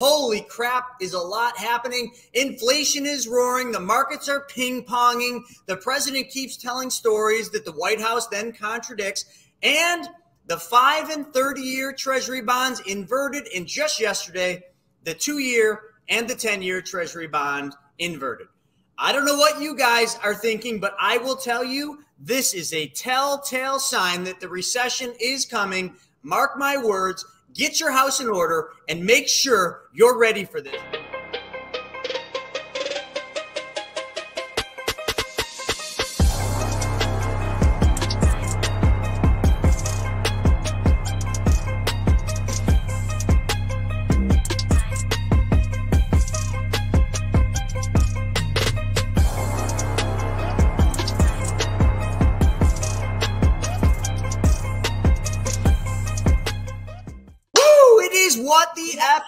Holy crap, is a lot happening. Inflation is roaring. The markets are ping-ponging. The president keeps telling stories that the White House then contradicts. And the 5 and 30-year Treasury bonds inverted. And just yesterday, the 2-year and the 10-year Treasury bond inverted. I don't know what you guys are thinking, but I will tell you, this is a telltale sign that the recession is coming. Mark my words. Get your house in order and make sure you're ready for this.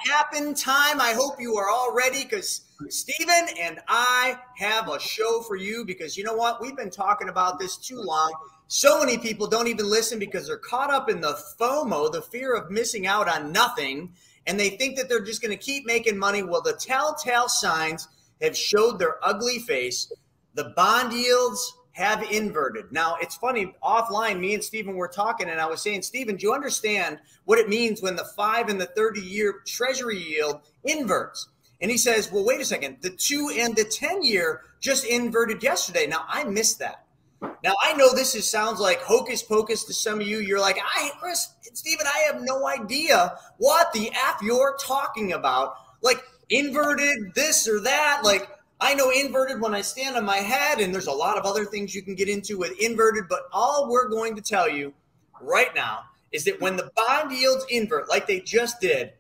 Happen time. I hope you are all ready because Stephen and I have a show for you, because you know what? We've been talking about this too long. So many people don't even listen because they're caught up in the FOMO, the fear of missing out on nothing, and they think that they're just going to keep making money. Well, the telltale signs have showed their ugly face. The bond yields have inverted. Now, it's funny, offline, me and Stephen were talking, and I was saying, Stephen, do you understand what it means when the 5 and the 30-year Treasury yield inverts? And he says, well, wait a second, the 2 and the 10-year just inverted yesterday. Now, I missed that. Now, I know this is, sounds like hocus pocus to some of you. You're like, Chris, Stephen, I have no idea what the F you're talking about. Like, inverted this or that, like, I know inverted when I stand on my head, and there's a lot of other things you can get into with inverted, but all we're going to tell you right now is that when the bond yields invert like they just did,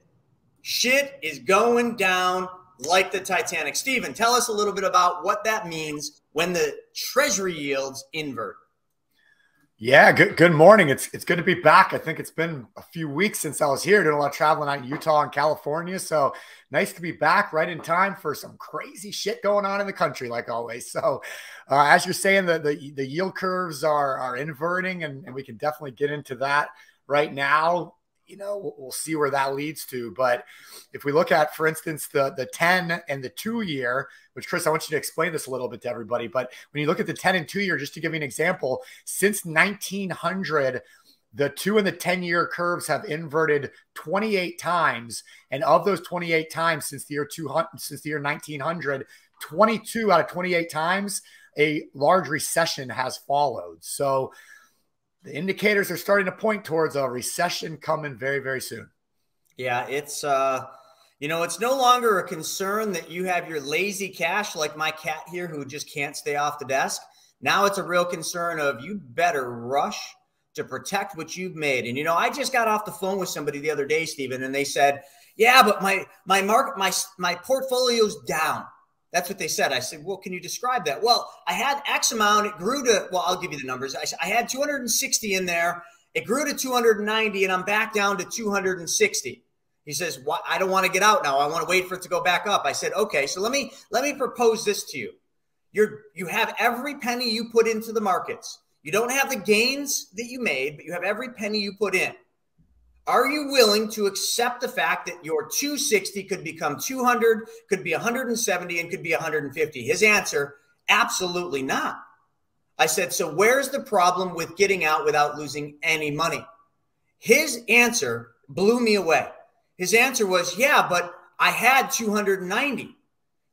shit is going down like the Titanic. Stephen, tell us a little bit about what that means when the Treasury yields invert. Yeah, good morning. It's good to be back. I think it's been a few weeks since I was here, doing a lot of traveling out in Utah and California. So nice to be back right in time for some crazy shit going on in the country, like always. So as you're saying, the yield curves are inverting, and we can definitely get into that right now. You know, we'll see where that leads to. But if we look at, for instance, the 10 and the 2-year, which, Chris, I want you to explain this a little bit to everybody. But when you look at the 10 and 2-year, just to give you an example, since 1900, the 2 and the 10-year curves have inverted 28 times. And of those 28 times since the year 200, since the year 1900, 22 out of 28 times, a large recession has followed. So the indicators are starting to point towards a recession coming very, very soon. Yeah, it's, you know, it's no longer a concern that you have your lazy cash like my cat here who just can't stay off the desk. Now it's a real concern of you better rush to protect what you've made. And, you know, I just got off the phone with somebody the other day, Stephen, and they said, yeah, but my portfolio's down. That's what they said. I said, well, can you describe that? Well, I had X amount. It grew to, well, I'll give you the numbers. I had 260 in there. It grew to 290, and I'm back down to 260. He says, well, I don't want to get out now. I want to wait for it to go back up. I said, okay, so let me propose this to you. You have every penny you put into the markets. You don't have the gains that you made, but you have every penny you put in. Are you willing to accept the fact that your 260 could become 200, could be 170, and could be 150? His answer, absolutely not. I said, so where's the problem with getting out without losing any money? His answer blew me away. His answer was, yeah, but I had 290.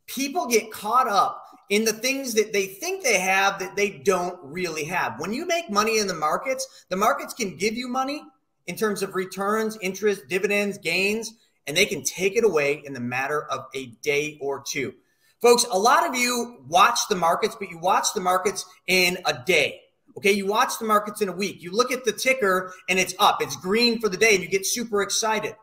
People get caught up in the things that they think they have that they don't really have. When you make money in the markets can give you money in terms of returns, interest, dividends, gains, and they can take it away in the matter of a day or two. Folks, a lot of you watch the markets, but you watch the markets in a day, okay? You watch the markets in a week. You look at the ticker and it's up. It's green for the day and you get super excited.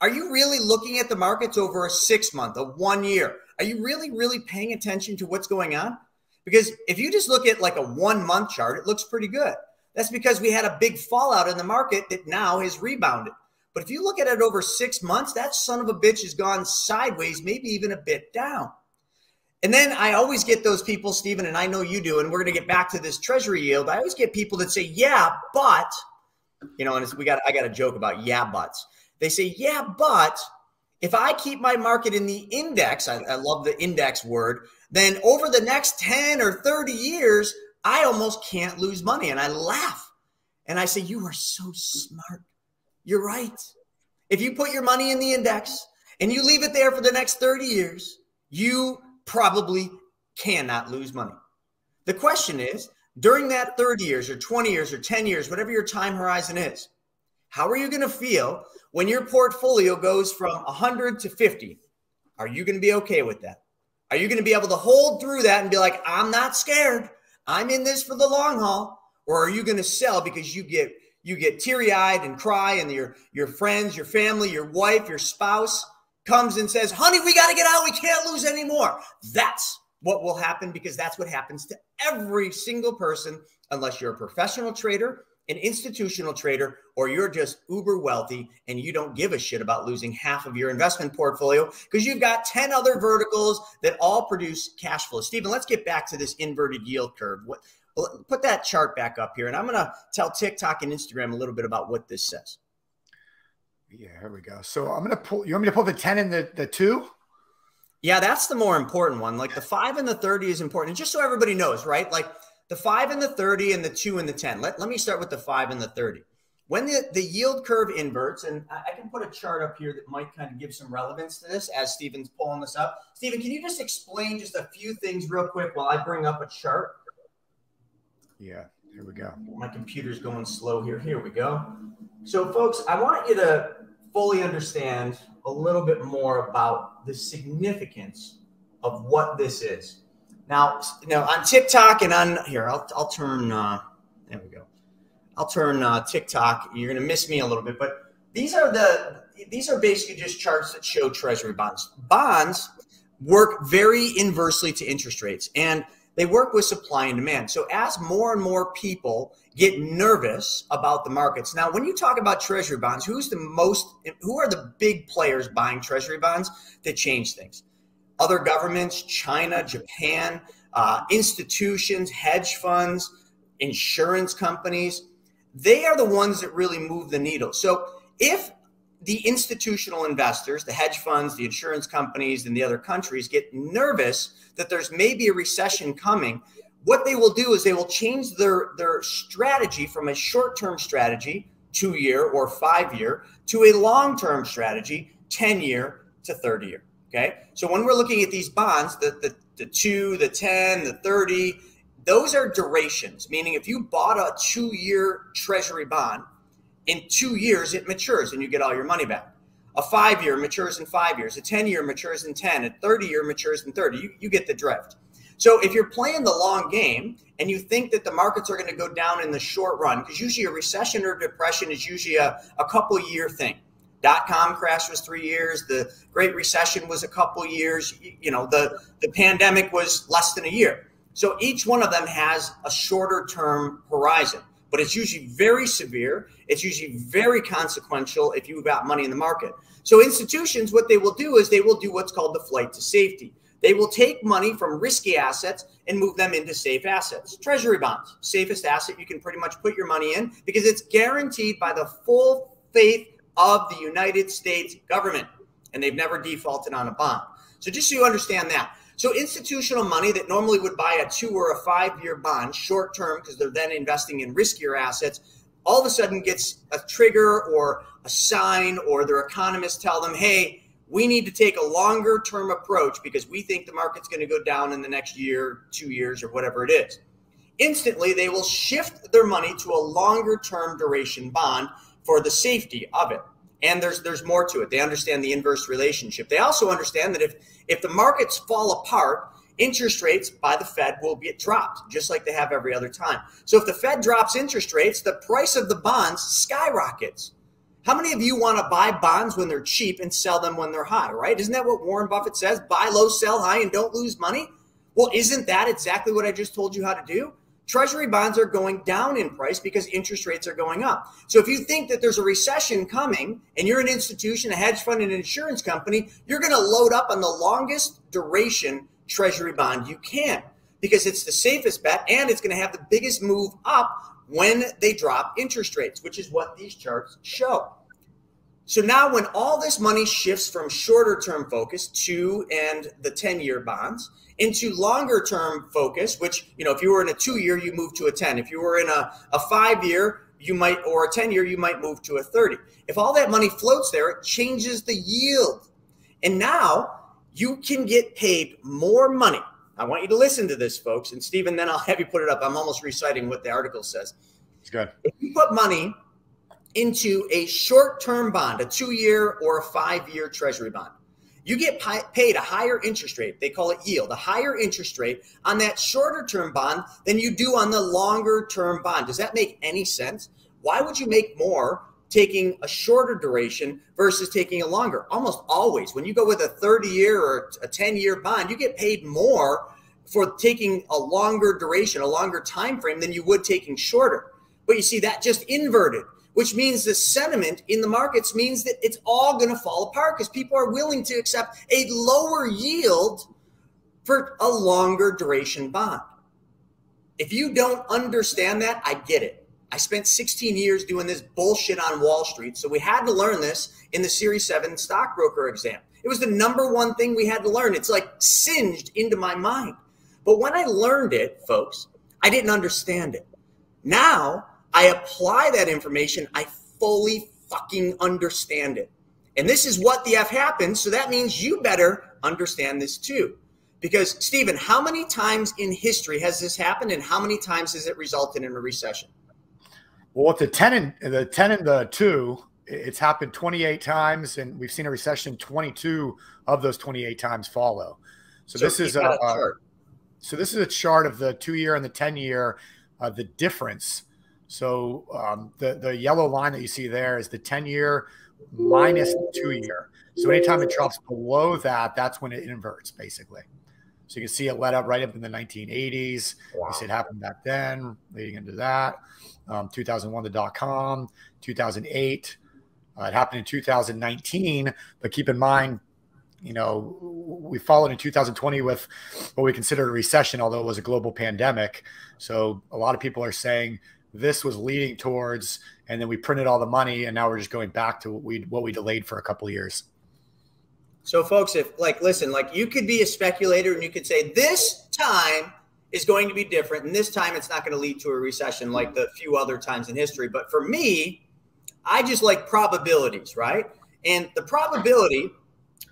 Are you really looking at the markets over a 6-month, a 1 year? Are you really paying attention to what's going on? Because if you just look at like a 1-month chart, it looks pretty good. That's because we had a big fallout in the market that now has rebounded. But if you look at it over 6 months, that son of a bitch has gone sideways, maybe even a bit down. And then I always get those people, Stephen, and I know you do, and we're going to get back to this Treasury yield. I always get people that say, yeah, but, you know, and I got a joke about yeah, buts. They say, yeah, but If I keep my market in the index, I love the index word, then over the next 10 or 30 years, I almost can't lose money. And I laugh and I say, you are so smart. You're right. If you put your money in the index and you leave it there for the next 30 years, you probably cannot lose money. The question is, during that 30 years or 20 years or 10 years, whatever your time horizon is, how are you going to feel when your portfolio goes from 100 to 50? Are you going to be okay with that? Are you going to be able to hold through that and be like, I'm not scared. I'm in this for the long haul. Or are you going to sell because you get teary-eyed and cry and your friends, your family, your wife, your spouse comes and says, honey, we got to get out. We can't lose anymore. That's what will happen because that's what happens to every single person unless you're a professional trader, an institutional trader, or you're just uber wealthy and you don't give a shit about losing half of your investment portfolio because you've got 10 other verticals that all produce cash flow. Stephen, let's get back to this inverted yield curve. Put that chart back up here, and I'm going to tell TikTok and Instagram a little bit about what this says. Yeah, here we go. So I'm going to pull – you want me to pull the 10 and the 2? Yeah, that's the more important one. Like the 5 and the 30 is important. And just so everybody knows, right, like the 5 and the 30 and the 2 and the 10. Let me start with the 5 and the 30. When the yield curve inverts, and I can put a chart up here that might kind of give some relevance to this as Stephen's pulling this up. Stephen, can you just explain just a few things real quick while I bring up a chart? Yeah, here we go. My computer's going slow here. Here we go. So, folks, I want you to fully understand a little bit more about the significance of what this is. Now, you know, on TikTok and on here, I'll turn. There we go. I'll turn TikTok. You're going to miss me a little bit, but these are basically just charts that show treasury bonds. Bonds work very inversely to interest rates, and they work with supply and demand. So as more and more people get nervous about the markets. Now, when you talk about treasury bonds, who are the big players buying treasury bonds that change things? Other governments, China, Japan, institutions, hedge funds, insurance companies. They are the ones that really move the needle. So if the institutional investors, the hedge funds, the insurance companies, and the other countries get nervous that there's maybe a recession coming, what they will do is they will change their strategy from a short-term strategy, 2-year or 5-year, to a long-term strategy, 10-year to 30-year, okay? So when we're looking at these bonds, the 2, the 10, the 30, those are durations, meaning if you bought a 2-year treasury bond, in 2 years, it matures and you get all your money back. A 5-year matures in 5 years. A 10-year matures in 10. A 30-year matures in 30. You get the drift. So if you're playing the long game and you think that the markets are going to go down in the short run, because usually a recession or depression is usually a couple-year thing. Dot-com crash was 3 years. The Great Recession was a couple years. You know, the pandemic was less than a year. So each one of them has a shorter-term horizon. But it's usually very severe. It's usually very consequential if you've got money in the market. So institutions, what they will do is they will do what's called the flight to safety. They will take money from risky assets and move them into safe assets. Treasury bonds, safest asset you can pretty much put your money in because it's guaranteed by the full faith of the United States government. And they've never defaulted on a bond. So just so you understand that. So institutional money that normally would buy a 2- or 5-year bond short term because they're then investing in riskier assets, all of a sudden gets a trigger or a sign or their economists tell them, hey, we need to take a longer term approach because we think the market's going to go down in the next year, 2 years or whatever it is. Instantly, they will shift their money to a longer term duration bond for the safety of it. And there's more to it. They understand the inverse relationship. They also understand that if the markets fall apart, interest rates by the Fed will get dropped, just like they have every other time. So if the Fed drops interest rates, the price of the bonds skyrockets. How many of you want to buy bonds when they're cheap and sell them when they're high, right? Isn't that what Warren Buffett says? Buy low, sell high, and don't lose money? Well, isn't that exactly what I just told you how to do? Treasury bonds are going down in price because interest rates are going up. So if you think that there's a recession coming and you're an institution, a hedge fund, an insurance company, you're going to load up on the longest duration treasury bond you can because it's the safest bet and it's going to have the biggest move up when they drop interest rates, which is what these charts show. So now when all this money shifts from shorter term focus to and the 10-year bonds into longer term focus, which, you know, if you were in a 2-year, you move to a 10. If you were in a 5-year, you might, or a 10-year, you might move to a 30. If all that money floats there, it changes the yield. And now you can get paid more money. I want you to listen to this, folks. And Stephen, then I'll have you put it up. I'm almost reciting what the article says. It's good. If you put money into a short-term bond, a 2-year or a 5-year treasury bond, you get paid a higher interest rate. They call it yield, a higher interest rate on that shorter-term bond than you do on the longer-term bond. Does that make any sense? Why would you make more taking a shorter duration versus taking a longer? Almost always, when you go with a 30-year or a 10-year bond, you get paid more for taking a longer duration, a longer time frame than you would taking shorter. But you see, that just inverted, which means the sentiment in the markets means that it's all going to fall apart because people are willing to accept a lower yield for a longer duration bond. If you don't understand that, I get it. I spent 16 years doing this bullshit on Wall Street, so we had to learn this in the Series 7 stockbroker exam. It was the #1 thing we had to learn. It's like singed into my mind. But when I learned it, folks, I didn't understand it. Now, I apply that information, I fully fucking understand it. And this is what the F happens, so that means you better understand this too. Because, Stephen, how many times in history has this happened and how many times has it resulted in a recession? Well, with the 10 and the 2, it's happened 28 times, and we've seen a recession 22 of those 28 times follow. So this is a chart. So this is a chart of the 2-year and the 10-year, the difference. So the yellow line that you see there is the 10-year minus the 2-year. So anytime it drops below that, that's when it inverts, basically. So you can see it led up right up in the 1980s. Wow. You see it happened back then, leading into that. 2001, the dot-com, 2008. It happened in 2019. But keep in mind, you know, we followed in 2020 with what we considered a recession, although it was a global pandemic. So a lot of people are saying this was leading towards, and then we printed all the money, and now we're just going back to what we delayed for a couple of years. So folks, if listen, you could be a speculator and you could say this time is going to be different, and this time it's not going to lead to a recession like the few other times in history. But for me, I just like probabilities, right? And the probability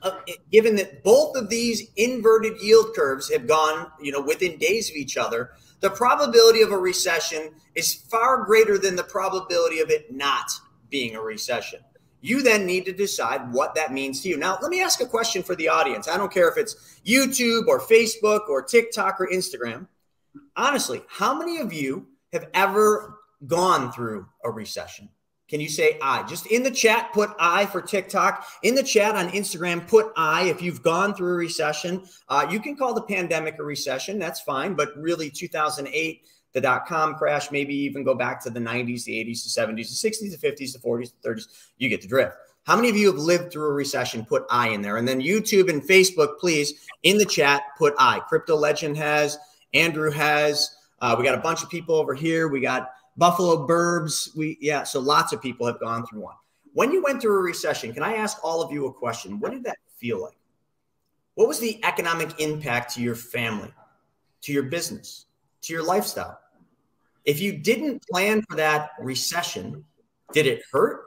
of, given that both of these inverted yield curves have gone, you know, within days of each other, the probability of a recession is far greater than the probability of it not being a recession. You then need to decide what that means to you. Now, let me ask a question for the audience. I don't care if it's YouTube or Facebook or TikTok or Instagram. Honestly, how many of you have ever gone through a recession? Can you say I? Just in the chat, put I for TikTok. In the chat on Instagram, put I if you've gone through a recession. You can call the pandemic a recession. That's fine. But really, 2008, the dot-com crash, maybe even go back to the 90s, the 80s, the 70s, the 60s, the 50s, the 40s, the 30s. You get the drift. How many of you have lived through a recession? Put I in there. And then YouTube and Facebook, please, in the chat, put I. Crypto Legend has. Andrew has. We got a bunch of people over here. We got Buffalo Burbs. So lots of people have gone through one. When you went through a recession, can I ask all of you a question? What did that feel like? What was the economic impact to your family, to your business, to your lifestyle? If you didn't plan for that recession, did it hurt?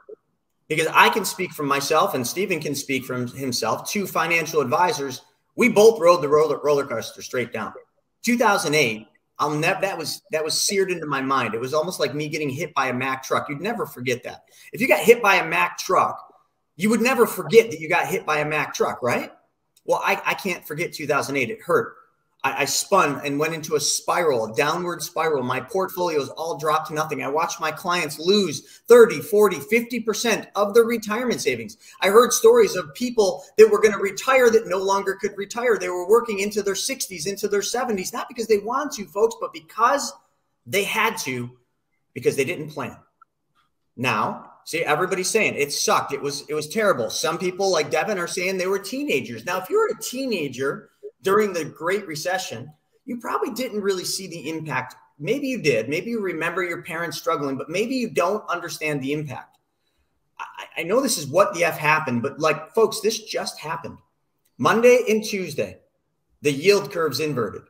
Because I can speak from myself and Stephen can speak from himself. Two financial advisors, we both rode the roller coaster straight down. 2008, that was seared into my mind. It was almost like me getting hit by a Mack truck. You'd never forget that. If you got hit by a Mack truck, you would never forget that you got hit by a Mack truck, right? Well, I can't forget 2008. It hurt. I spun and went into a spiral, a downward spiral. My portfolios all dropped to nothing. I watched my clients lose 30, 40, 50% of their retirement savings. I heard stories of people that were going to retire that no longer could retire. They were working into their 60s, into their 70s, not because they want to, folks, but because they had to, because they didn't plan. Now, see, everybody's saying it sucked. It was terrible. Some people like Devin are saying they were teenagers. Now, if you're a teenager during the Great Recession, you probably didn't really see the impact. Maybe you did. Maybe you remember your parents struggling, but maybe you don't understand the impact. I know this is what the F happened, but like, folks, this just happened. Monday and Tuesday, the yield curve's inverted.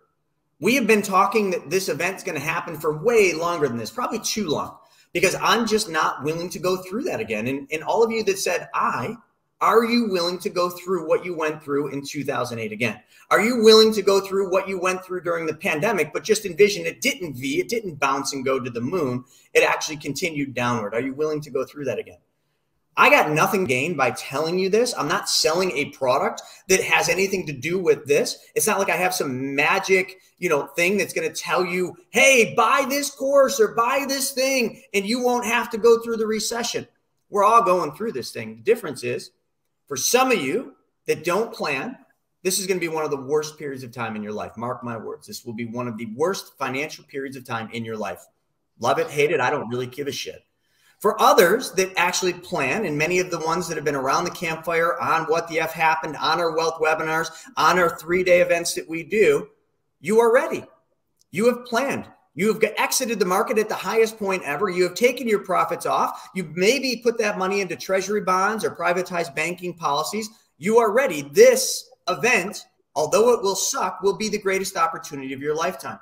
We have been talking that this event's going to happen for way longer than this, probably too long, because I'm just not willing to go through that again. And all of you that said, are you willing to go through what you went through in 2008 again? Are you willing to go through what you went through during the pandemic, but just envision it didn't V, it didn't bounce and go to the moon. It actually continued downward. Are you willing to go through that again? I got nothing gained by telling you this. I'm not selling a product that has anything to do with this. It's not like I have some magic, you know, thing that's going to tell you, hey, buy this course or buy this thing and you won't have to go through the recession. We're all going through this thing. The difference is, for some of you that don't plan, this is going to be one of the worst periods of time in your life. Mark my words. This will be one of the worst financial periods of time in your life. Love it, hate it, I don't really give a shit. For others that actually plan, and many of the ones that have been around the campfire on What the F Happened, on our wealth webinars, on our three-day events that we do, you are ready. You have planned. You have exited the market at the highest point ever. You have taken your profits off. You maybe put that money into treasury bonds or privatized banking policies. You are ready. This event, although it will suck, will be the greatest opportunity of your lifetime.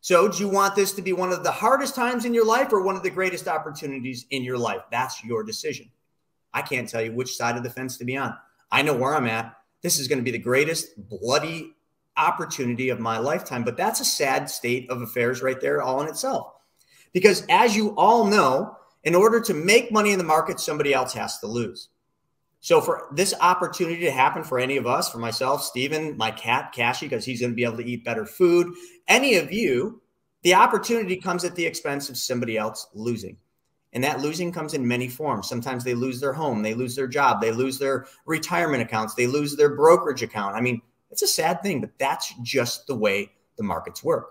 So do you want this to be one of the hardest times in your life or one of the greatest opportunities in your life? That's your decision. I can't tell you which side of the fence to be on. I know where I'm at. This is going to be the greatest bloody opportunity of my lifetime. But that's a sad state of affairs right there all in itself. Because as you all know, in order to make money in the market, somebody else has to lose. So for this opportunity to happen for any of us, for myself, Stephen, my cat, Cashy, because he's going to be able to eat better food, any of you, the opportunity comes at the expense of somebody else losing. And that losing comes in many forms. Sometimes they lose their home, they lose their job, they lose their retirement accounts, they lose their brokerage account. I mean, it's a sad thing, but that's just the way the markets work.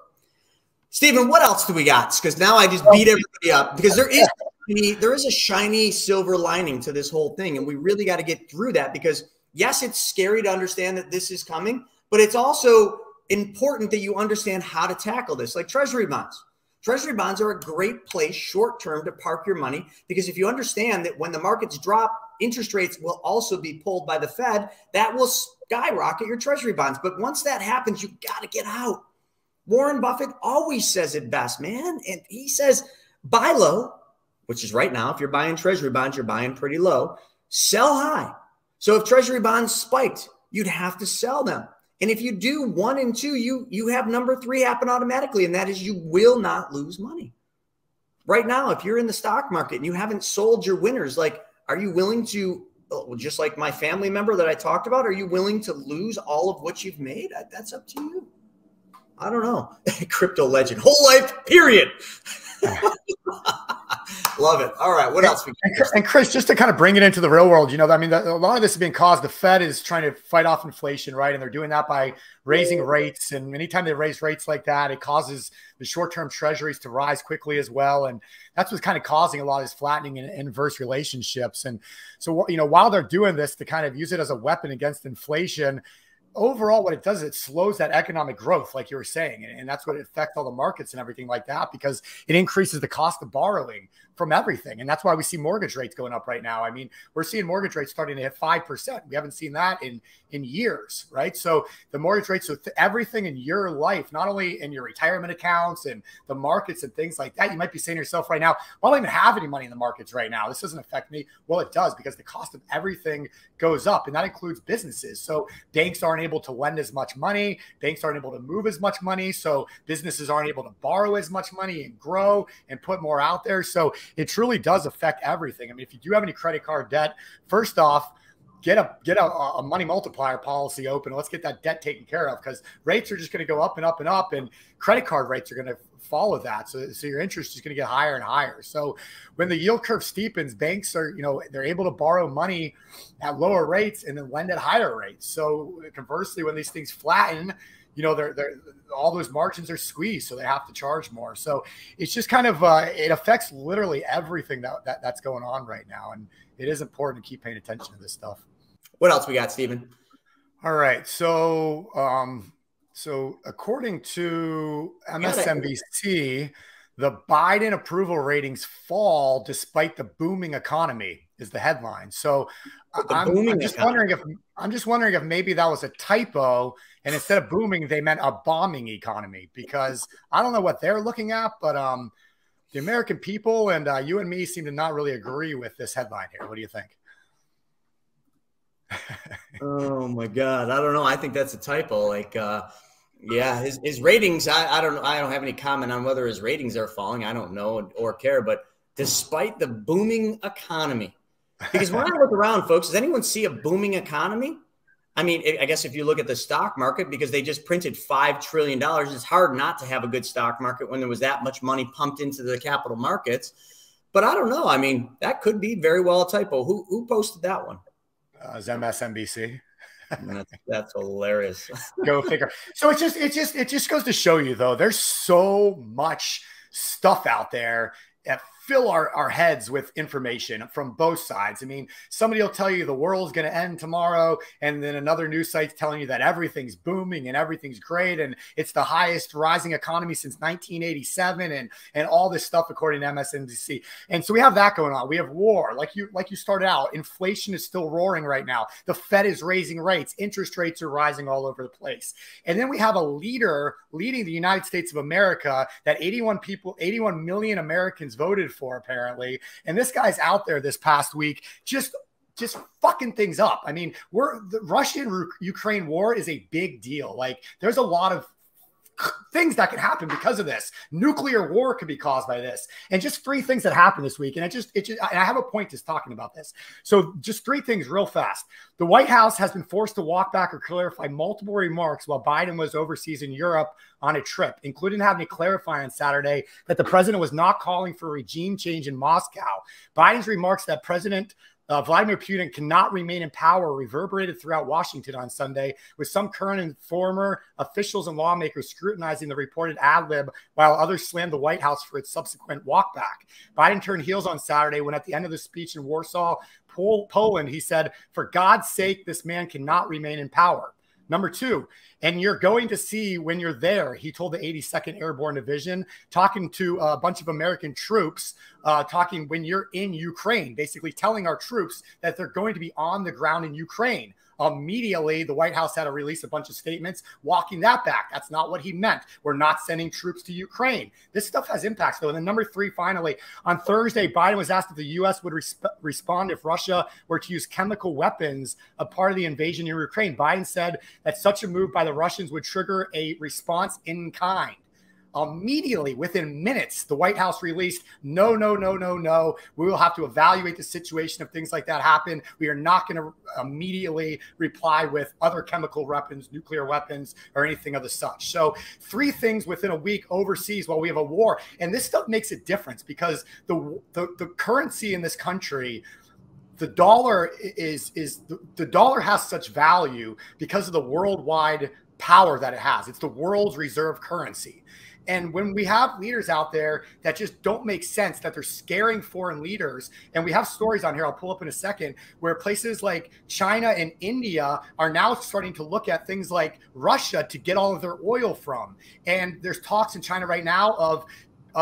Stephen, what else do we got? Because now I just beat everybody up because there is a shiny silver lining to this whole thing. And we really got to get through that because, yes, it's scary to understand that this is coming, but it's also important that you understand how to tackle this, like treasury bonds. Treasury bonds are a great place short term to park your money because if you understand that when the markets drop, interest rates will also be pulled by the Fed, that will skyrocket your treasury bonds. But once that happens, you've got to get out. Warren Buffett always says it best, man. And he says, buy low, which is right now. If you're buying treasury bonds, you're buying pretty low. Sell high. So if treasury bonds spiked, you'd have to sell them. And if you do 1 and 2, you have number 3 happen automatically, and that is you will not lose money. Right now, if you're in the stock market and you haven't sold your winners, like, are you willing to, just like my family member that I talked about, are you willing to lose all of what you've made? That's up to you. I don't know. Crypto legend, whole life, period. Love it. All right. What else? And Chris, just to kind of bring it into the real world, you know, I mean, a lot of this is being caused. The Fed is trying to fight off inflation, right? And they're doing that by raising rates. And anytime they raise rates like that, it causes the short-term treasuries to rise quickly as well. And that's what's kind of causing a lot of this flattening and inverse relationships. And so, you know, while they're doing this to kind of use it as a weapon against inflation, overall, what it does is it slows that economic growth, like you were saying, and that's what it affects all the markets and everything like that because it increases the cost of borrowing from everything, and that's why we see mortgage rates going up right now. I mean, we're seeing mortgage rates starting to hit 5%. We haven't seen that in years, right? So the mortgage rates, so everything in your life, not only in your retirement accounts and the markets and things like that, you might be saying to yourself right now, well, I don't even have any money in the markets right now. This doesn't affect me. Well, it does because the cost of everything goes up, and that includes businesses. So banks aren't able to lend as much money. Banks aren't able to move as much money. So businesses aren't able to borrow as much money and grow and put more out there. So it truly does affect everything. I mean, if you do have any credit card debt, first off, get a money multiplier policy open. Let's get that debt taken care of because rates are just going to go up and up and up, and credit card rates are going to follow that. So your interest is going to get higher and higher. So when the yield curve steepens, banks are, you know, they're able to borrow money at lower rates and then lend at higher rates. So conversely, when these things flatten, you know, all those margins are squeezed, so they have to charge more. So it's just kind of, it affects literally everything that's going on right now. And it is important to keep paying attention to this stuff. What else we got, Stephen? All right. So according to MSNBC, The Biden approval ratings fall despite the booming economy is the headline. So I'm just wondering if maybe that was a typo, and instead of booming, they meant a bombing economy, because I don't know what they're looking at, but the American people and you and me seem to not really agree with this headline here. What do you think? Oh my God. I don't know. I think that's a typo. Like, yeah, his ratings, I don't know. I don't have any comment on whether his ratings are falling. I don't know or care, but despite the booming economy, because when I look around, folks, does anyone see a booming economy? I mean, I guess if you look at the stock market, because they just printed $5 trillion, it's hard not to have a good stock market when there was that much money pumped into the capital markets. But I don't know. I mean, that could be very well a typo. Who posted that one? It's MSNBC. That's hilarious. Go figure. So it just goes to show you, though, there's so much stuff out there that fill our heads with information from both sides. I mean, somebody will tell you the world's going to end tomorrow, and then another news site's telling you that everything's booming and everything's great, and it's the highest rising economy since 1987, and all this stuff according to MSNBC. And so we have that going on. We have war, like you started out. Inflation is still roaring right now. The Fed is raising rates. Interest rates are rising all over the place. And then we have a leader leading the United States of America that 81 million Americans voted for, apparently. And this guy's out there this past week just fucking things up. I mean, the Russian-Ukraine war is a big deal. Like, there's a lot of things that could happen because of this. Nuclear war could be caused by this. And just three things that happened this week. And I have a point just talking about this. So just three things real fast. The White House has been forced to walk back or clarify multiple remarks while Biden was overseas in Europe on a trip, including having to clarify on Saturday that the president was not calling for a regime change in Moscow. Biden's remarks that President Vladimir Putin cannot remain in power reverberated throughout Washington on Sunday, with some current and former officials and lawmakers scrutinizing the reported ad-lib, while others slammed the White House for its subsequent walkback. Biden turned heels on Saturday when, at the end of the speech in Warsaw, Poland, he said, "For God's sake, this man cannot remain in power." Number two, and you're going to see when you're there, he told the 82nd Airborne Division, talking to a bunch of American troops, talking when you're in Ukraine, basically telling our troops that they're going to be on the ground in Ukraine. Immediately, the White House had to release a bunch of statements walking that back. That's not what he meant. We're not sending troops to Ukraine. This stuff has impacts, though. And then number three, finally, on Thursday, Biden was asked if the U.S. would respond if Russia were to use chemical weapons, a part of the invasion in Ukraine. Biden said that such a move by the Russians would trigger a response in kind. Immediately, within minutes, the White House released, "No, no, no, no, no. We will have to evaluate the situation if things like that happen. We are not going to immediately reply with other chemical weapons, nuclear weapons, or anything of the such." So three things within a week overseas while we have a war. And this stuff makes a difference, because the currency in this country, the dollar, the dollar has such value because of the worldwide power that it has. It's the world's reserve currency. And when we have leaders out there that just don't make sense, that they're scaring foreign leaders, and we have stories on here, I'll pull up in a second, where places like China and India are now starting to look at things like Russia to get all of their oil from. And there's talks in China right now of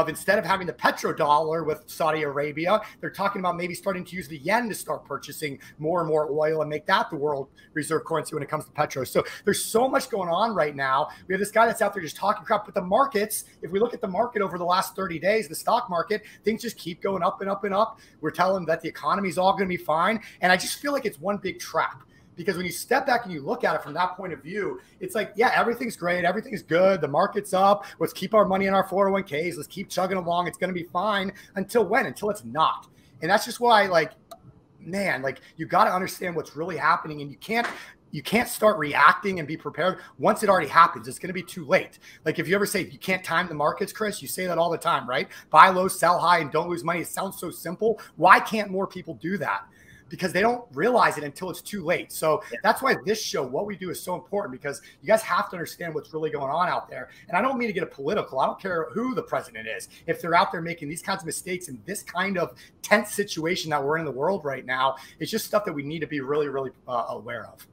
instead of having the petrodollar with Saudi Arabia, they're talking about maybe starting to use the yen to start purchasing more and more oil and make that the world reserve currency when it comes to petro. So there's so much going on right now. We have this guy that's out there just talking crap, but the markets, if we look at the market over the last 30 days, the stock market, things just keep going up and up and up. We're telling them that the economy's all going to be fine. And I just feel like it's one big trap. Because when you step back and you look at it from that point of view, it's like, yeah, everything's great. Everything's good. The market's up. Let's keep our money in our 401ks. Let's keep chugging along. It's going to be fine. Until when? Until it's not. And that's just why, like, man, like, you got to understand what's really happening. And you can't start reacting and be prepared once it already happens. It's going to be too late. Like, if you ever say you can't time the markets, Chris, you say that all the time, right? Buy low, sell high, and don't lose money. It sounds so simple. Why can't more people do that? Because they don't realize it until it's too late. So that's why this show, what we do, is so important, because you guys have to understand what's really going on out there. And I don't mean to get political. I don't care who the president is. If they're out there making these kinds of mistakes in this kind of tense situation that we're in the world right now, it's just stuff that we need to be really, really aware of.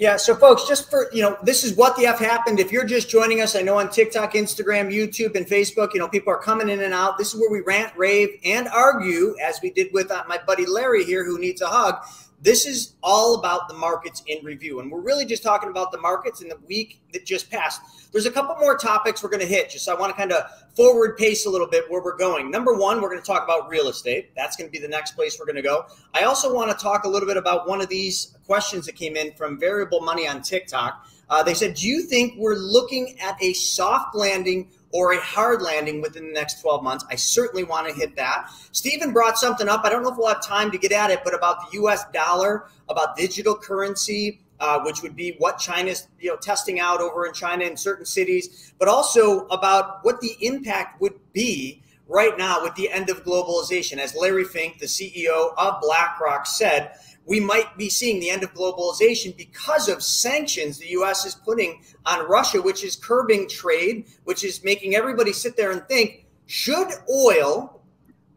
Yeah. So folks, just for, you know, this is what the F happened. If you're just joining us, I know on TikTok, Instagram, YouTube, and Facebook, you know, people are coming in and out. This is where we rant, rave, and argue, as we did with my buddy Larry here, who needs a hug. This is all about the markets in review. And we're really just talking about the markets in the week that just passed. There's a couple more topics we're going to hit. Just I want to kind of forward pace a little bit where we're going. Number one, we're going to talk about real estate. That's going to be the next place we're going to go. I also want to talk a little bit about one of these questions that came in from Variable Money on TikTok. They said, do you think we're looking at a soft landing or a hard landing within the next 12 months? I certainly want to hit that. Stephen brought something up. I don't know if we'll have time to get at it, but about the US dollar, about digital currency, which would be what China's testing out over in China in certain cities, but also about what the impact would be right now with the end of globalization. As Larry Fink, the CEO of BlackRock, said, we might be seeing the end of globalization because of sanctions the U.S. is putting on Russia, which is curbing trade, which is making everybody sit there and think, should oil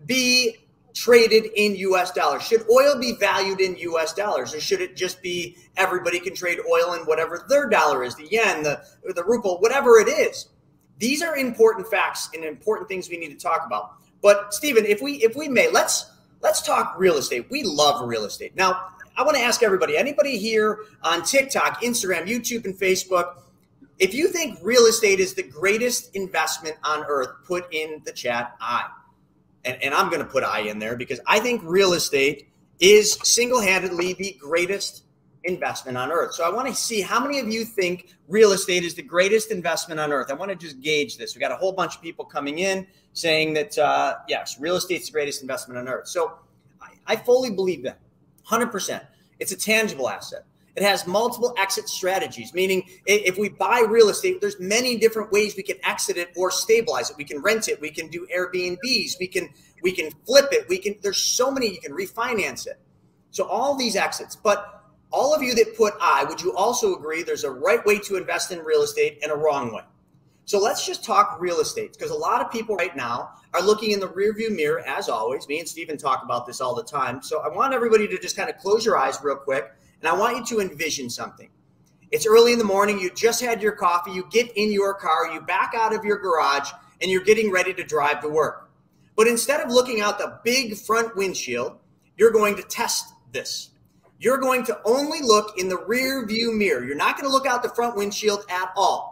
be traded in U.S. dollars? Should oil be valued in U.S. dollars? Or should it just be everybody can trade oil in whatever their dollar is, the yen, the ruble, whatever it is? These are important facts and important things we need to talk about. But, Stephen, if we may, let's talk real estate. We love real estate. Now, I want to ask everybody, anybody here on TikTok, Instagram, YouTube, and Facebook, if you think real estate is the greatest investment on earth, put in the chat I. And I'm going to put I in there because I think real estate is single-handedly the greatest investment on earth. So I want to see how many of you think real estate is the greatest investment on earth. I want to just gauge this. We got a whole bunch of people coming in saying that, yes, real estate's the greatest investment on earth. So I fully believe that 100%. It's a tangible asset. It has multiple exit strategies, meaning if we buy real estate, there's many different ways we can exit it or stabilize it. We can rent it. We can do Airbnbs. We can flip it. There's so many, you can refinance it. So all these exits, but all of you that put I, would you also agree there's a right way to invest in real estate and a wrong way? So let's just talk real estate because a lot of people right now are looking in the rearview mirror as always. Me and Stephen talk about this all the time. So I want everybody to just kind of close your eyes real quick and I want you to envision something. It's early in the morning. You just had your coffee. You get in your car. You back out of your garage and you're getting ready to drive to work. But instead of looking out the big front windshield, you're going to test this. You're going to only look in the rear view mirror. You're not going to look out the front windshield at all.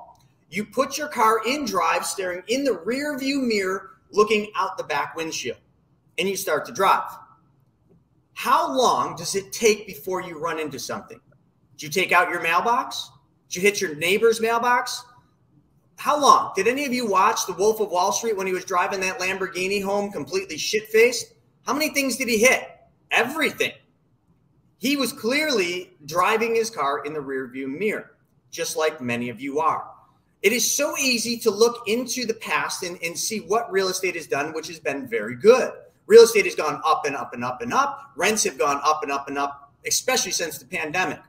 You put your car in drive, staring in the rear view mirror, looking out the back windshield, and you start to drive. How long does it take before you run into something? Did you take out your mailbox? Did you hit your neighbor's mailbox? How long? Did any of you watch The Wolf of Wall Street when he was driving that Lamborghini home completely shit-faced? How many things did he hit? Everything. He was clearly driving his car in the rearview mirror, just like many of you are. It is so easy to look into the past and see what real estate has done, which has been very good. Real estate has gone up and up and up and up. Rents have gone up and up and up, especially since the pandemic.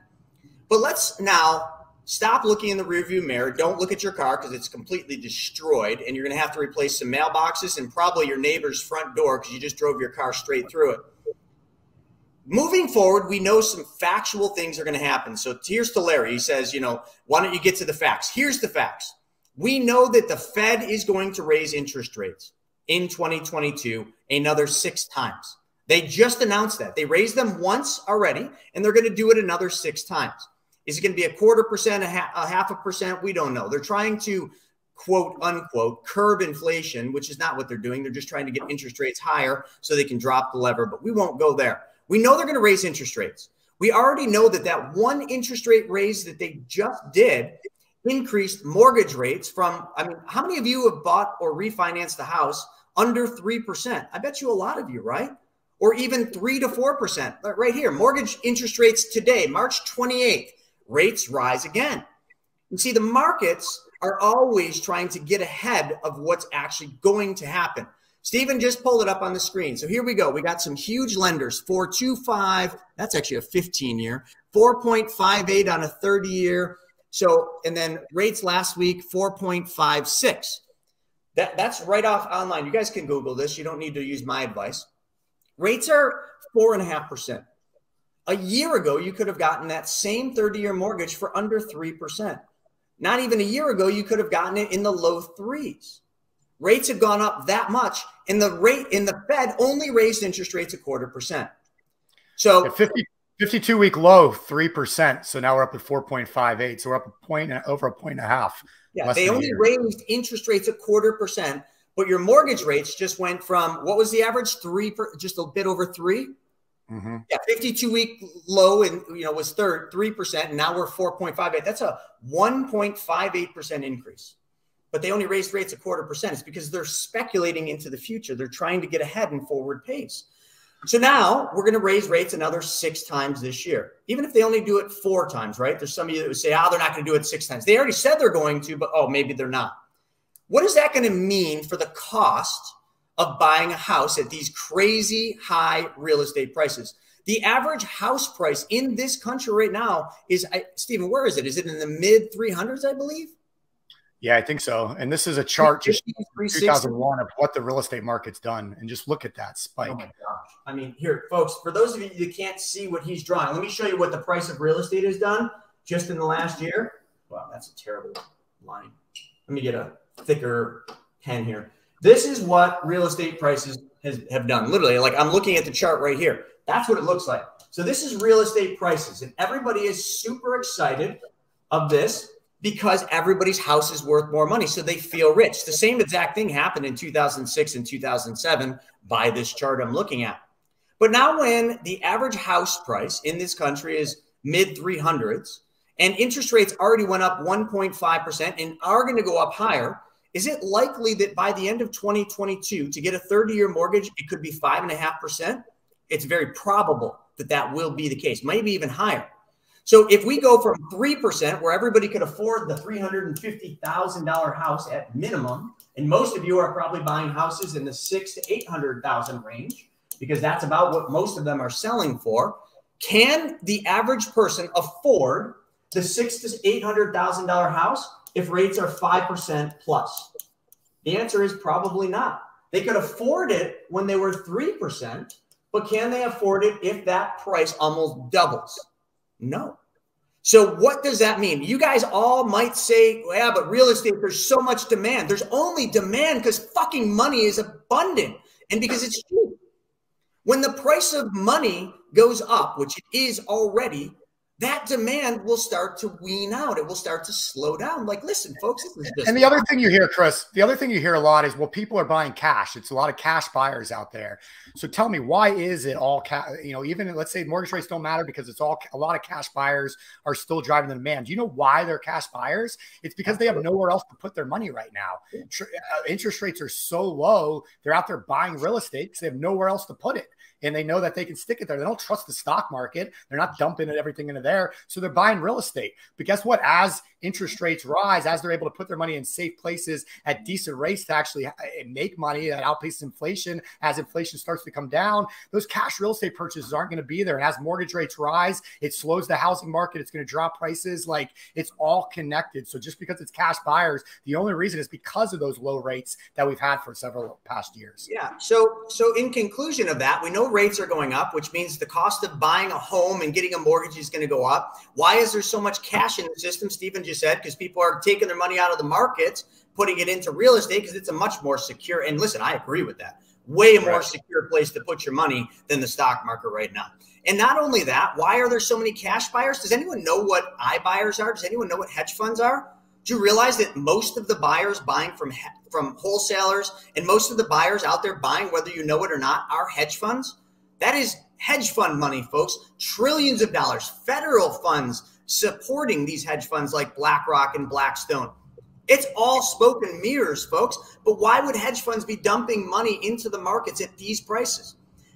But let's now stop looking in the rearview mirror. Don't look at your car because it's completely destroyed, and you're going to have to replace some mailboxes and probably your neighbor's front door because you just drove your car straight through it. Moving forward, we know some factual things are going to happen. So here's to Larry. He says, why don't you get to the facts? Here's the facts. We know that the Fed is going to raise interest rates in 2022 another 6 times. They just announced that. They raised them once already, and they're going to do it another 6 times. Is it going to be 1/4%, a half a percent? We don't know. They're trying to, quote, unquote, curb inflation, which is not what they're doing. They're just trying to get interest rates higher so they can drop the lever, but we won't go there. We know they're going to raise interest rates. We already know that that one interest rate raise that they just did increased mortgage rates from, I mean, how many of you have bought or refinanced a house under 3%? I bet you a lot of you, right? Or even 3 to 4%. Right here, mortgage interest rates today, March 28th, rates rise again. And see, the markets are always trying to get ahead of what's actually going to happen. Stephen just pulled it up on the screen. So here we go. We got some huge lenders, 4.25, that's actually a 15-year, 4.58 on a 30-year. So, and then rates last week, 4.56. That's right off online. You guys can Google this. You don't need to use my advice. Rates are 4.5%. A year ago, you could have gotten that same 30-year mortgage for under 3%. Not even a year ago, you could have gotten it in the low threes. Rates have gone up that much, and the Fed only raised interest rates 0.25%. So 52-week low, 3%. So now we're up at 4.58. So we're up a point, over a point and a half. Yeah, they only raised interest rates 0.25%, but your mortgage rates just went from, what was the average? Just a bit over 3. Mm-hmm. Yeah, 52-week low, and was 3%, and now we're 4.58. That's a 1.58% increase. But they only raised rates 0.25%. It's because they're speculating into the future. They're trying to get ahead in forward pace. So now we're going to raise rates another 6 times this year, even if they only do it 4 times, right? There's some of you that would say, they're not going to do it 6 times. They already said they're going to, but maybe they're not. What is that going to mean for the cost of buying a house at these crazy high real estate prices? The average house price in this country right now is, Stephen, where is it? Is it in the mid 300s, I believe? Yeah, I think so. And this is a chart just from 2001 of what the real estate market's done. And just look at that spike. Oh my gosh. I mean, here, folks, for those of you that can't see what he's drawing, let me show you what the price of real estate has done just in the last year. Wow, that's a terrible line. Let me get a thicker pen here. This is what real estate prices have done. Literally, like I'm looking at the chart right here. That's what it looks like. So this is real estate prices. And everybody is super excited of this, because everybody's house is worth more money, so they feel rich. The same exact thing happened in 2006 and 2007 by this chart I'm looking at. But now when the average house price in this country is mid 300s and interest rates already went up 1.5% and are going to go up higher, is it likely that by the end of 2022 to get a 30-year mortgage, it could be 5.5%? It's very probable that that will be the case, maybe even higher. So if we go from 3%, where everybody could afford the $350,000 house at minimum, and most of you are probably buying houses in the $600,000 to $800,000 range, because that's about what most of them are selling for, can the average person afford the $600,000 to $800,000 house if rates are 5% plus? The answer is probably not. They could afford it when they were 3%, but can they afford it if that price almost doubles? No. So what does that mean? You guys all might say, yeah, but real estate, there's so much demand. There's only demand because fucking money is abundant and because it's cheap. When the price of money goes up, which it is already, that demand will start to wean out. It will start to slow down. Like, listen, folks, this is just. And the other thing you hear, Chris, the other thing you hear a lot is, well, people are buying cash. It's a lot of cash buyers out there. So tell me, why is it all cash? Even let's say mortgage rates don't matter because it's all a lot of cash buyers are still driving the demand. Do you know why they're cash buyers? It's because they have nowhere else to put their money right now. Interest rates are so low. They're out there buying real estate because they have nowhere else to put it. And they know that they can stick it there. They don't trust the stock market. They're not dumping everything into there. So they're buying real estate. But guess what? As interest rates rise, as they're able to put their money in safe places at decent rates to actually make money that outpaces inflation, as inflation starts to come down, those cash real estate purchases aren't going to be there. And as mortgage rates rise, it slows the housing market. It's going to drop prices. Like, it's all connected. So just because it's cash buyers, the only reason is because of those low rates that we've had for several past years. Yeah. So in conclusion of that, we know rates are going up, which means the cost of buying a home and getting a mortgage is going to go up. Why is there so much cash in the system? Stephen just said, because people are taking their money out of the markets, putting it into real estate because it's a much more secure. And listen, I agree with that. Way more secure place to put your money than the stock market right now. And not only that, why are there so many cash buyers? Does anyone know what iBuyers are? Does anyone know what hedge funds are? Do you realize that most of the buyers buying from wholesalers and most of the buyers out there buying, whether you know it or not, are hedge funds? That is hedge fund money, folks. Trillions of dollars, federal funds supporting these hedge funds like BlackRock and Blackstone. It's all smoke and mirrors, folks. But why would hedge funds be dumping money into the markets at these prices?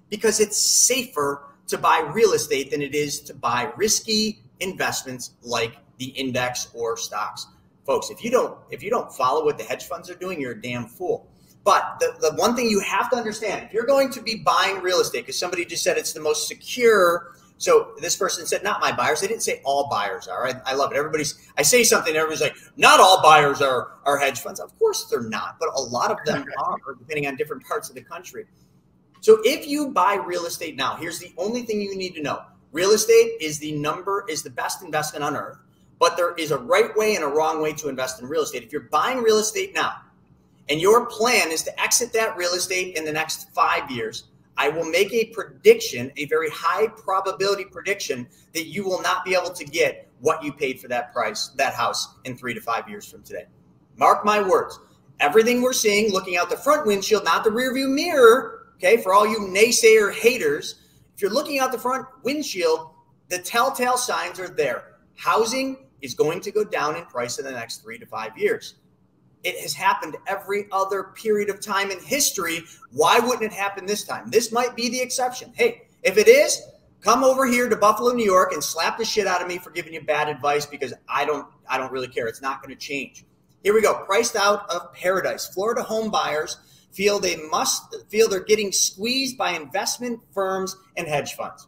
Because it's safer to buy real estate than it is to buy risky investments like the index or stocks. Folks, if you don't follow what the hedge funds are doing, you're a damn fool. But the one thing you have to understand, if you're going to be buying real estate, because somebody just said it's the most secure. So this person said, not my buyers. They didn't say all buyers are. I love it. I say something, everybody's like, not all buyers are hedge funds. Of course they're not, but a lot of them are, depending on different parts of the country. So if you buy real estate now, here's the only thing you need to know. Real estate is the best investment on earth, but there is a right way and a wrong way to invest in real estate. If you're buying real estate now and your plan is to exit that real estate in the next 5 years, I will make a prediction, a very high probability prediction, that you will not be able to get what you paid for that price, that house, in 3 to 5 years from today. Mark my words. Everything we're seeing, looking out the front windshield, not the rearview mirror, okay, for all you naysayer haters, if you're looking out the front windshield, the telltale signs are there. Housing is going to go down in price in the next 3 to 5 years. It has happened every other period of time in history. Why wouldn't it happen this time? This might be the exception. Hey, if it is, come over here to Buffalo, New York, and slap the shit out of me for giving you bad advice, because I don't really care. It's not going to change. Here we go. Priced out of paradise. Florida home buyers feel they must feel they're getting squeezed by investment firms and hedge funds.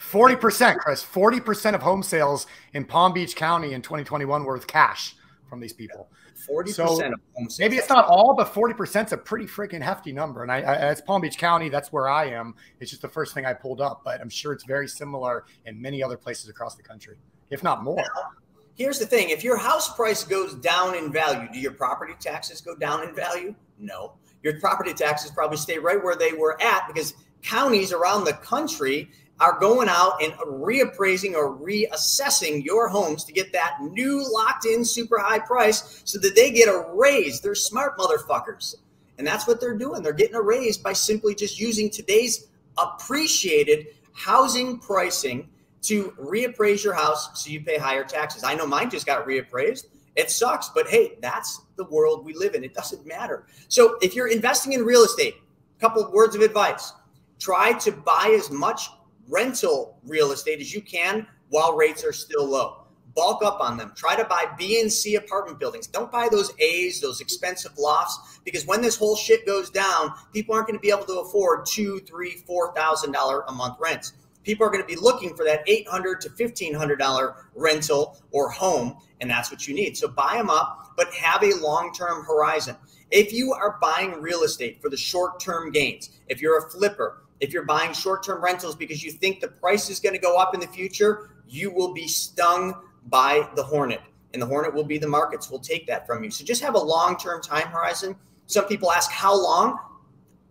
40%, Chris. 40% of home sales in Palm Beach County in 2021 were with cash from these people. 40% so of home sales. Maybe it's not all, but 40% is a pretty freaking hefty number. And it's Palm Beach County. That's where I am. It's just the first thing I pulled up, but I'm sure it's very similar in many other places across the country, if not more. Now, here's the thing. If your house price goes down in value, do your property taxes go down in value? No. Your property taxes probably stay right where they were at, because counties around the country are going out and reappraising or reassessing your homes to get that new locked-in super high price so that they get a raise. They're smart motherfuckers. And that's what they're doing. They're getting a raise by simply just using today's appreciated housing pricing to reappraise your house so you pay higher taxes. I know mine just got reappraised. It sucks, but hey, that's the world we live in. It doesn't matter. So if you're investing in real estate, a couple of words of advice. Try to buy as much rental real estate as you can while rates are still low. Bulk up on them. Try to buy B and C apartment buildings. Don't buy those A's, those expensive lofts, because when this whole shit goes down, people aren't going to be able to afford $2,000, $3,000, $4,000 a month rents. People are going to be looking for that $800 to $1,500 rental or home, and that's what you need. So buy them up, but have a long-term horizon. If you are buying real estate for the short-term gains, if you're a flipper, if you're buying short-term rentals because you think the price is going to go up in the future, you will be stung by the hornet. And the hornet will be the markets will take that from you. So just have a long-term time horizon. Some people ask, how long?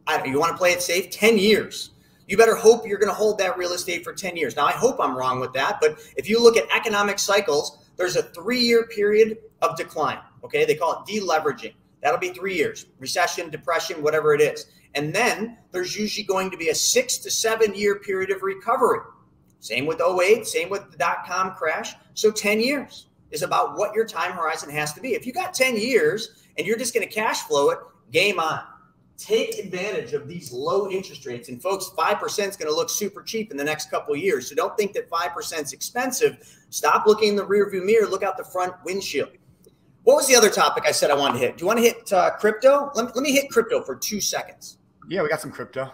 I don't know. You want to play it safe? 10 years. You better hope you're going to hold that real estate for 10 years. Now, I hope I'm wrong with that. But if you look at economic cycles, there's a 3-year period of decline. Okay, they call it deleveraging. That'll be 3 years, recession, depression, whatever it is. And then there's usually going to be a 6 to 7 year period of recovery. Same with 08, same with the dot-com crash. So 10 years is about what your time horizon has to be. If you got 10 years and you're just going to cash flow it, game on. Take advantage of these low interest rates. And folks, 5% is going to look super cheap in the next couple of years. So don't think that 5% is expensive. Stop looking in the rearview mirror. Look out the front windshield. What was the other topic I said I wanted to hit? Do you want to hit crypto? Let me hit crypto for 2 seconds. Yeah, we got some crypto.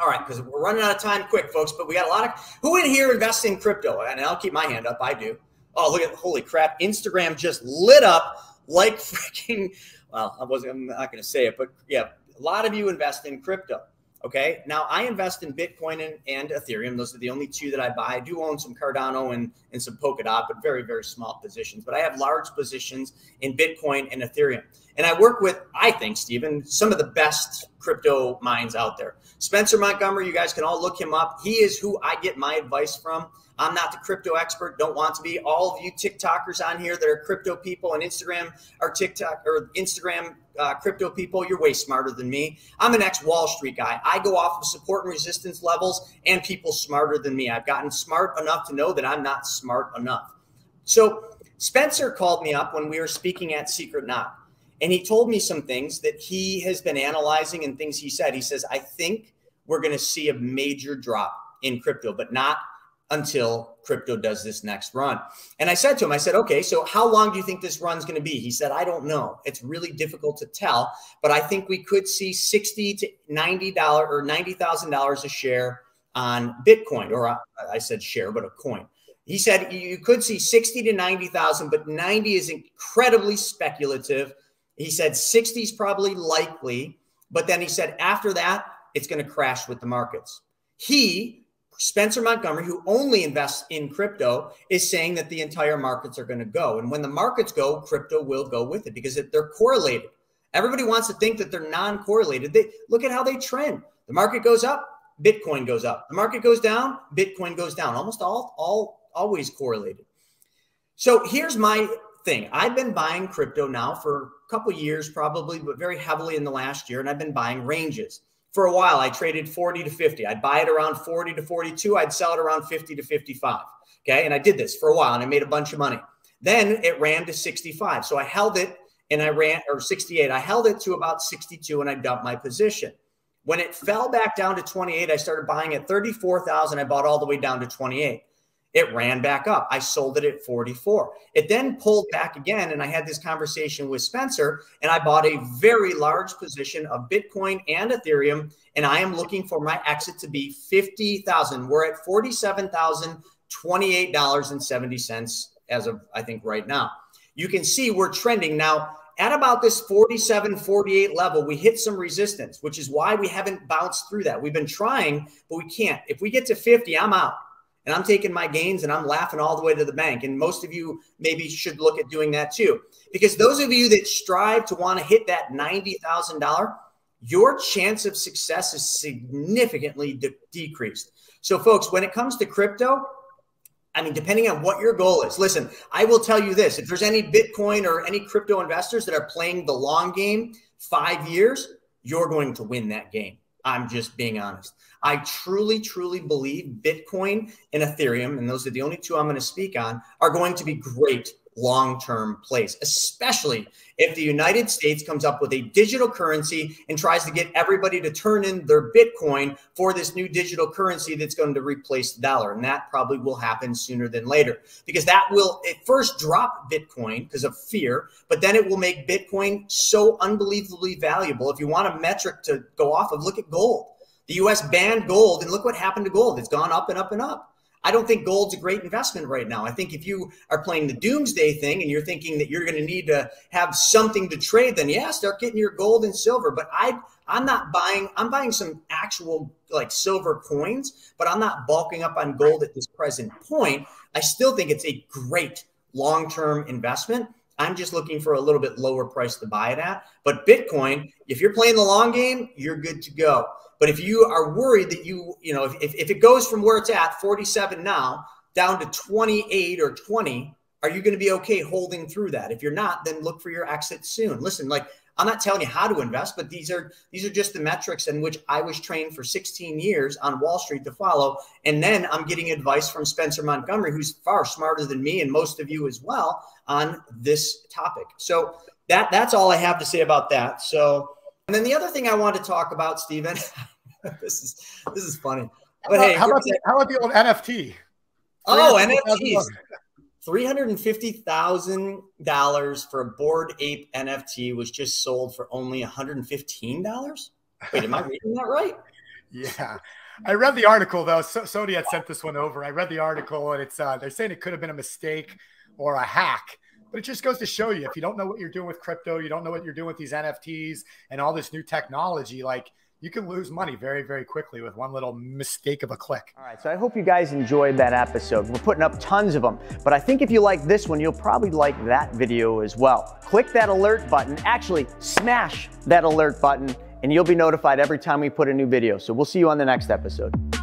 All right, because we're running out of time quick, folks, but we got a lot of... Who in here invests in crypto? And I'll keep my hand up. I do. Oh, look at... Holy crap. Instagram just lit up like freaking... Well, I'm not going to say it, but yeah, a lot of you invest in crypto, okay? Now, I invest in Bitcoin and Ethereum. Those are the only two that I buy. I do own some Cardano and some Polkadot, but very, very small positions. But I have large positions in Bitcoin and Ethereum. And I work with, I think, Stephen, some of the best crypto minds out there. Spencer Montgomery, you guys can all look him up. He is who I get my advice from. I'm not the crypto expert, don't want to be. All of you TikTokers on here that are crypto people and Instagram or TikTok or Instagram crypto people, you're way smarter than me. I'm an ex-Wall Street guy. I go off of support and resistance levels and people smarter than me. I've gotten smart enough to know that I'm not smart enough. So Spencer called me up when we were speaking at Secret Knock. And he told me some things that he has been analyzing and things he said. He says, I think we're going to see a major drop in crypto, but not until crypto does this next run. And I said to him, I said, okay, so how long do you think this run's going to be? He said, I don't know. It's really difficult to tell, but I think we could see $60 to $90 or $90,000 a share on Bitcoin. Or I said share, but a coin. He said you could see 60 to 90,000, but 90 is incredibly speculative. He said 60 is probably likely, but then he said after that, it's going to crash with the markets. He Spencer Montgomery, who only invests in crypto, is saying that the entire markets are going to go. And when the markets go, crypto will go with it because they're correlated. Everybody wants to think that they're non-correlated. Look at how they trend. The market goes up, Bitcoin goes up. The market goes down, Bitcoin goes down. Almost all always correlated. So here's my thing. I've been buying crypto now for a couple of years probably, but very heavily in the last year. And I've been buying ranges. For a while, I traded 40 to 50. I'd buy it around 40 to 42. I'd sell it around 50 to 55. Okay. And I did this for a while and I made a bunch of money. Then it ran to 65. So I held it and I ran, or 68. I held it to about 62 and I dumped my position. When it fell back down to 28, I started buying at 34,000. I bought all the way down to 28. It ran back up. I sold it at 44. It then pulled back again. And I had this conversation with Spencer and I bought a very large position of Bitcoin and Ethereum. And I am looking for my exit to be 50,000. We're at $47,028.70 as of, I think, right now. You can see we're trending now at about this 47, 48 level. We hit some resistance, which is why we haven't bounced through that. We've been trying, but we can't. If we get to 50, I'm out. And I'm taking my gains and I'm laughing all the way to the bank. And most of you maybe should look at doing that too. Because those of you that strive to want to hit that $90,000, your chance of success is significantly decreased. So folks, when it comes to crypto, I mean, depending on what your goal is, listen, I will tell you this. If there's any Bitcoin or any crypto investors that are playing the long game, 5 years, you're going to win that game. I'm just being honest. I truly, truly believe Bitcoin and Ethereum, and those are the only two I'm going to speak on, are going to be great long-term plays, especially if the United States comes up with a digital currency and tries to get everybody to turn in their Bitcoin for this new digital currency that's going to replace the dollar. And that probably will happen sooner than later because that will at first drop Bitcoin because of fear, but then it will make Bitcoin so unbelievably valuable. If you want a metric to go off of, look at gold. The U.S. banned gold, and look what happened to gold. It's gone up and up and up. I don't think gold's a great investment right now. I think if you are playing the doomsday thing and you're thinking that you're going to need to have something to trade, then yeah, start getting your gold and silver. But I'm not buying, I'm buying some actual like silver coins, but I'm not bulking up on gold at this present point. I still think it's a great long-term investment. I'm just looking for a little bit lower price to buy it at. But Bitcoin, if you're playing the long game, you're good to go. But if you are worried that you know, if it goes from where it's at 47 now down to 28 or 20, are you going to be okay holding through that? If you're not, then look for your exit soon. Listen, like I'm not telling you how to invest, but these are just the metrics in which I was trained for 16 years on Wall Street to follow. And then I'm getting advice from Spencer Montgomery, who's far smarter than me and most of you as well on this topic. So that's all I have to say about that. So. And then the other thing I want to talk about, Stephen, this is funny. But hey, how about the old NFT? Oh, NFTs. $350,000 for a Bored Ape NFT was just sold for only $115. Wait, am I reading that right? Yeah, I read the article though. Sony had sent this one over. I read the article, and it's they're saying it could have been a mistake or a hack. But it just goes to show you, if you don't know what you're doing with crypto, you don't know what you're doing with these NFTs and all this new technology, like you can lose money very, very quickly with one little mistake of a click. All right, so I hope you guys enjoyed that episode. We're putting up tons of them, but I think if you like this one, you'll probably like that video as well. Click that alert button, actually smash that alert button, and you'll be notified every time we put a new video. So we'll see you on the next episode.